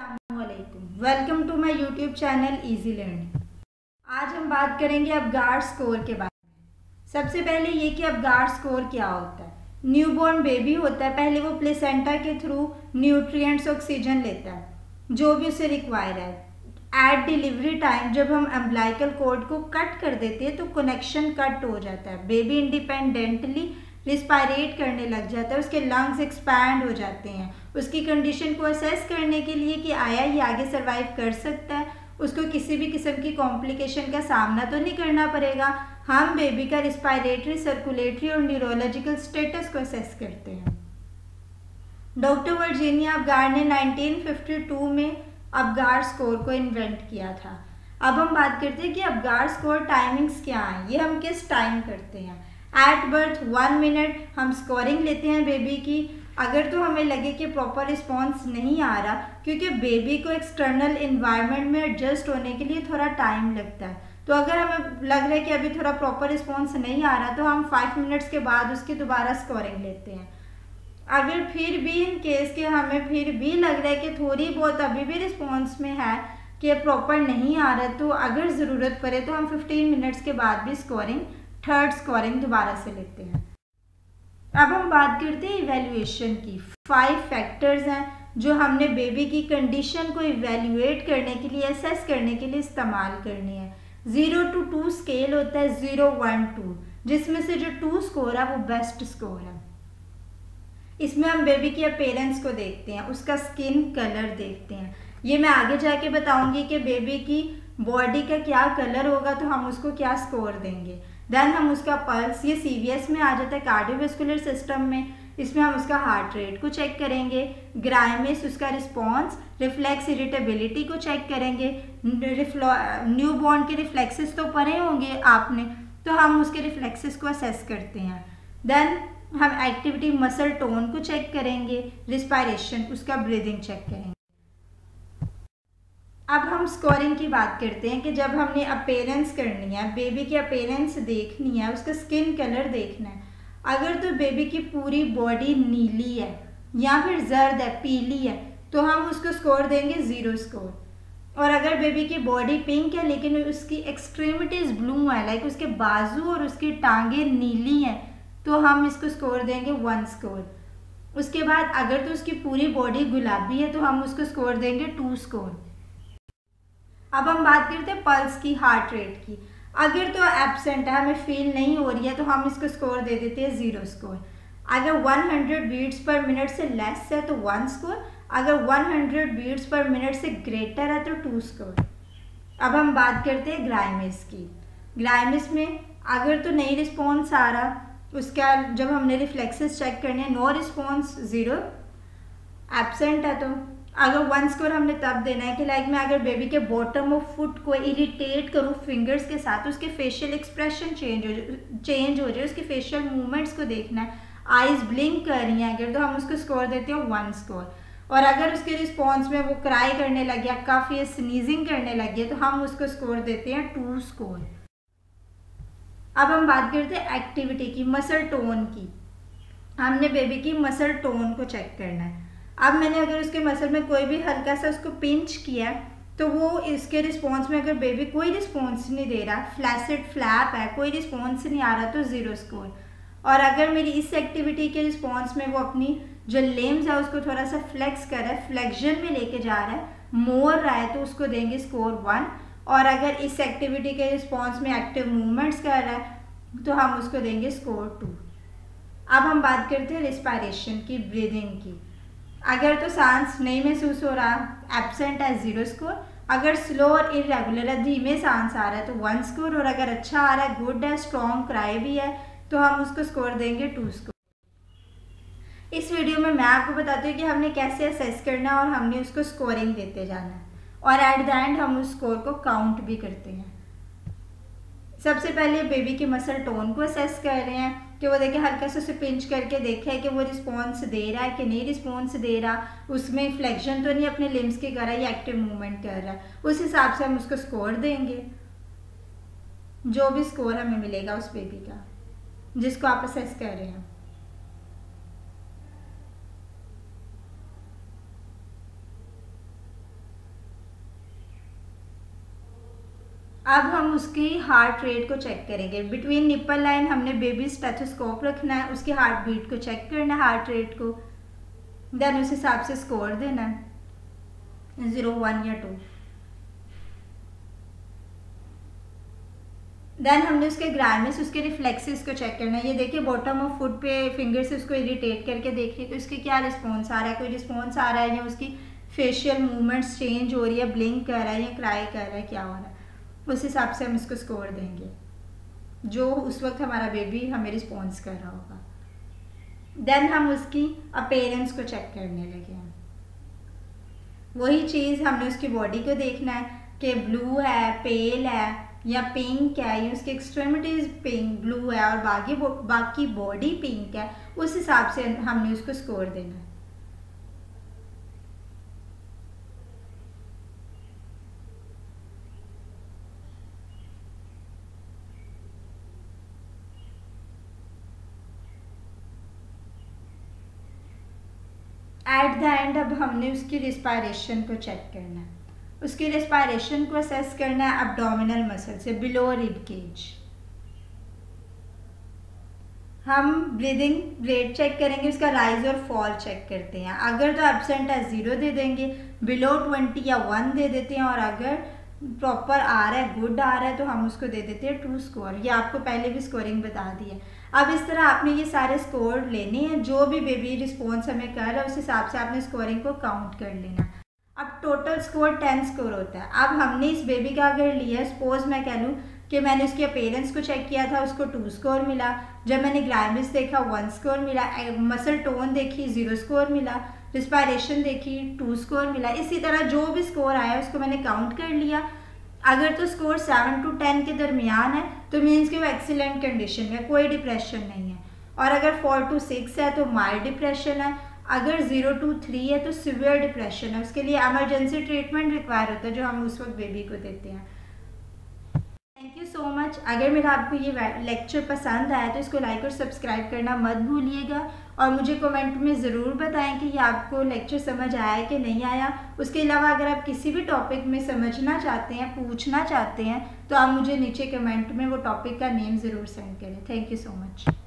Welcome to my YouTube channel easy learning. आज हम बात करेंगे अपगार स्कोर के बारे में। सबसे पहले ये कि अपगार स्कोर क्या होता है। न्यूबॉर्न बेबी होता है, पहले वो प्लेसेंटा के थ्रू न्यूट्रिएंट्स ऑक्सीजन लेता है जो भी उसे रिक्वायर है। एट डिलीवरी टाइम जब हम एम्ब्लाइकल कॉर्ड को कट कर देते हैं तो कनेक्शन कट हो जाता है। बेबी इंडिपेंडेंटली रिस्पायरेट करने लग जाता है, उसके लंग्स एक्सपैंड हो जाते हैं। उसकी कंडीशन को असेस करने के लिए कि आया ये आगे सर्वाइव कर सकता है, उसको किसी भी किस्म की कॉम्प्लिकेशन का सामना तो नहीं करना पड़ेगा। हम बेबी का रिस्पायरेटरी, सर्कुलेटरी और न्यूरोलॉजिकल स्टेटस को असेस करते हैं। डॉक्टर वर्जीनिया अपगार ने 1952 में अपगार स्कोर को इन्वेंट किया था। अब हम बात करते हैं कि अपगार स्कोर टाइमिंग्स क्या हैं, ये हम किस टाइम करते हैं। एट बर्थ 1 मिनट हम स्कोरिंग लेते हैं बेबी की। अगर तो हमें लगे कि प्रॉपर रिस्पॉन्स नहीं आ रहा, क्योंकि बेबी को एक्सटर्नल इन्वायरमेंट में एडजस्ट होने के लिए थोड़ा टाइम लगता है, तो अगर हमें लग रहा है कि अभी थोड़ा प्रॉपर रिस्पॉन्स नहीं आ रहा तो हम 5 मिनट्स के बाद उसकी दोबारा स्कोरिंग लेते हैं। अगर फिर भी इन केस के हमें फिर भी लग रहा है कि थोड़ी बहुत अभी भी रिस्पॉन्स में है कि प्रॉपर नहीं आ रहा, तो अगर ज़रूरत पड़े तो हम 15 मिनट्स के बाद भी स्कोरिंग, थर्ड स्कोरिंग दोबारा से लेते हैं। अब हम बात करते हैं इवेल्युएशन की। 5 फैक्टर्स हैं जो हमने बेबी की कंडीशन को इवेल्युएट करने के लिए, असेस करने के लिए इस्तेमाल करनी है। 0 to 2 स्केल होता है, 0, 1, 2, जिसमें से जो 2 स्कोर है वो बेस्ट स्कोर है। इसमें हम बेबी की अपीयरेंस को देखते हैं, उसका स्किन कलर देखते हैं। ये मैं आगे जाके बताऊंगी कि बेबी की बॉडी का क्या कलर होगा तो हम उसको क्या स्कोर देंगे। देन हम उसका पल्स, ये CVS में आ जाता है, कार्डियोवैस्कुलर सिस्टम में। इसमें हम उसका हार्ट रेट को चेक करेंगे। ग्राइमेस, उसका रिस्पॉन्स, रिफ्लेक्स इरिटेबिलिटी को चेक करेंगे। न्यूबॉर्न के रिफ्लेक्सेस तो पढ़े होंगे आपने, तो हम उसके रिफ्लेक्सेस को असेस करते हैं। देन हम एक्टिविटी, मसल टोन को चेक करेंगे। रिस्पायरेशन, उसका ब्रीदिंग चेक करेंगे। अब हम स्कोरिंग की बात करते हैं कि जब हमने अपीयरेंस करनी है, बेबी की अपीयरेंस देखनी है, उसका स्किन कलर देखना है। अगर तो बेबी की पूरी बॉडी नीली है या फिर जर्द है, पीली है, तो हम उसको स्कोर देंगे 0 स्कोर। और अगर बेबी की बॉडी पिंक है लेकिन उसकी एक्सट्रीमिटीज़ ब्लू है, लाइक उसके बाजू और उसकी टांगें नीली हैं, तो हम इसको स्कोर देंगे 1 स्कोर। उसके बाद अगर तो उसकी पूरी बॉडी गुलाबी है तो हम उसको स्कोर देंगे 2 स्कोर। अब हम बात करते हैं पल्स की, हार्ट रेट की। अगर तो एब्सेंट है, हमें फील नहीं हो रही है, तो हम इसको स्कोर दे देते हैं 0 स्कोर। अगर 100 बीट्स पर मिनट से लेस है तो 1 स्कोर। अगर 100 बीट्स पर मिनट से ग्रेटर है तो 2 स्कोर। अब हम बात करते हैं ग्राइमेस की। ग्राइमेस में अगर तो नहीं रिस्पॉन्स आ रहा, उसका जब हमने रिफ्लेक्सेस चेक करने, नो रिस्पॉन्स, 0, एब्सेंट है, तो अगर 1 स्कोर हमने तब देना है कि लाइक मैं अगर बेबी के बॉटम ऑफ फुट को इरिटेट करूँ फिंगर्स के साथ, उसके फेशियल एक्सप्रेशन चेंज हो जाए, उसके फेशियल मूवमेंट्स को देखना है। आइज ब्लिंक कर रही हैं अगर, तो हम उसको स्कोर देते हैं 1 स्कोर। और अगर उसके रिस्पॉन्स में वो क्राई करने लग गया, काफ़ी स्नीजिंग करने लग गया, तो हम उसको स्कोर देते हैं 2 स्कोर। अब हम बात करते हैं एक्टिविटी की, मसल टोन की। हमने बेबी की मसल टोन को चेक करना है। अब मैंने अगर उसके मसल में कोई भी हल्का सा उसको पिंच किया तो वो इसके रिस्पॉन्स में अगर बेबी कोई रिस्पॉन्स नहीं दे रहा, फ्लैसिड फ्लैप है, कोई रिस्पॉन्स नहीं आ रहा, तो 0 स्कोर। और अगर मेरी इस एक्टिविटी के रिस्पॉन्स में वो अपनी जो लेम्स है उसको थोड़ा सा फ्लेक्स कर रहा है, फ्लेक्शन में लेके जा रहा है, मोड़ रहा है, तो उसको देंगे स्कोर 1। और अगर इस एक्टिविटी के रिस्पॉन्स में एक्टिव मूवमेंट्स कर रहा है तो हम उसको देंगे स्कोर 2। अब हम बात करते हैं रिस्पायरेशन की, ब्रीदिंग की। अगर तो सांस नहीं महसूस हो रहा, एब्सेंट है, 0 स्कोर। अगर स्लो और इरेगुलर है, धीमे सांस आ रहा है, तो 1 स्कोर। और अगर अच्छा आ रहा है, गुड है, स्ट्रॉन्ग क्राई भी है, तो हम उसको स्कोर देंगे 2 स्कोर। इस वीडियो में मैं आपको बताती हूँ कि हमने कैसे असेस करना और हमने उसको स्कोरिंग देते जाना है, और एट द एंड हम उस स्कोर को काउंट भी करते हैं। सबसे पहले बेबी के मसल टोन को असेस कर रहे हैं कि वो देखे, हल्का सा उसे पिंच करके देखे कि वो रिस्पॉन्स दे रहा है कि नहीं रिस्पॉन्स दे रहा, उसमें फ्लेक्शन तो नहीं अपने लिम्स के कर रहा है या एक्टिव मूवमेंट कर रहा है, उस हिसाब से हम उसको स्कोर देंगे, जो भी स्कोर हमें मिलेगा उस बेबी का जिसको आप असेस कर रहे हैं। अब हम उसकी हार्ट रेट को चेक करेंगे। बिटवीन निप्पल लाइन हमने बेबी स्टेथोस्कोप रखना है, उसकी हार्ट बीट को चेक करना है, हार्ट रेट को, देन उस हिसाब से स्कोर देना है 0, 1 या 2। देन हमने उसके ग्राइंडनेस, उसके रिफ्लेक्सेस को चेक करना है। ये देखिए बॉटम ऑफ फुट पे फिंगर से उसको इरिटेट करके देखिए कि उसके क्या रिस्पॉन्स आ रहा है, कोई रिस्पॉन्स आ रहा है या उसकी फेशियल मूवमेंट्स चेंज हो रही है, ब्लिंक कर रहा है या क्राई कर रहा है, क्या हो रहा है, उस हिसाब से हम इसको स्कोर देंगे जो उस वक्त हमारा बेबी हमें रिस्पॉन्स कर रहा होगा। देन हम उसकी अपीयरेंस को चेक करने लगे। वही चीज़ हमने उसकी बॉडी को देखना है कि ब्लू है, पेल है या पिंक है, या उसकी एक्सट्रीमिटीज़ पिंक ब्लू है और बाकी बॉडी पिंक है, उस हिसाब से हमने उसको स्कोर देना है। एट द एंड अब हमने उसकी रिस्पायरेशन को चेक करना है, उसकी रेस्पायरेशन को असेस करना है एब्डोमिनल मसल से बिलो रिब केज। हम ब्रीदिंग रेट चेक करेंगे, उसका राइज और फॉल चेक करते हैं। अगर तो एब्सेंट है 0 दे देंगे, बिलो 20 या 1 दे देते हैं, और अगर प्रॉपर आ रहा है, गुड आ रहा है, तो हम उसको दे देते हैं 2 स्कोर। ये आपको पहले भी स्कोरिंग बता दी है। अब इस तरह आपने ये सारे स्कोर लेने हैं, जो भी बेबी रिस्पॉन्स हमें कर रहा है उस हिसाब से आपने स्कोरिंग को काउंट कर लेना। अब टोटल स्कोर 10 स्कोर होता है। अब हमने इस बेबी का अगर लिया, सपोज मैं कह लूँ कि मैंने उसके अपीयरेंस को चेक किया था, उसको 2 स्कोर मिला, जब मैंने ग्लाइमिस देखा 1 स्कोर मिला, मसल टोन देखी 0 स्कोर मिला, रिस्पायरेशन देखी 2 स्कोर मिला। इसी तरह जो भी स्कोर आया उसको मैंने काउंट कर लिया। अगर तो स्कोर 7 to 10 के दरमियान है तो मीन्स कि वो एक्सीलेंट कंडीशन में, कोई डिप्रेशन नहीं है, और अगर 4 to 6 है तो माइल्ड डिप्रेशन है, अगर 0 to 3 है तो सिवियर डिप्रेशन है, उसके लिए एमरजेंसी ट्रीटमेंट रिक्वायर होता है जो हम उस वक्त बेबी को देते हैं। Thank you so much. अगर मेरा आपको ये लेक्चर पसंद आया तो इसको लाइक और सब्सक्राइब करना मत भूलिएगा, और मुझे कमेंट में ज़रूर बताएं कि ये आपको लेक्चर समझ आया कि नहीं आया। उसके अलावा अगर आप किसी भी टॉपिक में समझना चाहते हैं, पूछना चाहते हैं, तो आप मुझे नीचे कमेंट में वो टॉपिक का नेम ज़रूर सेंड करें। Thank you so much.